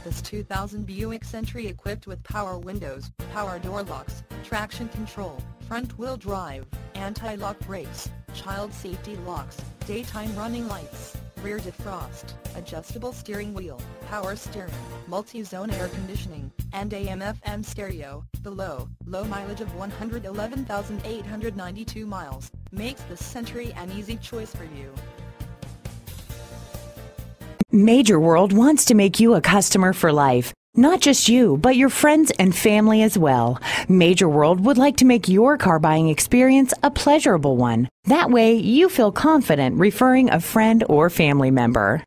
at this 2000 Buick Century equipped with power windows, power door locks, traction control, front-wheel drive, anti-lock brakes, child safety locks, daytime running lights, rear defrost, adjustable steering wheel, power steering, multi-zone air conditioning, and AM/FM stereo. The low mileage of 111,892 miles makes this Century an easy choice for you. Major World wants to make you a customer for life. Not just you, but your friends and family as well. Major World would like to make your car buying experience a pleasurable one. That way, you feel confident referring a friend or family member.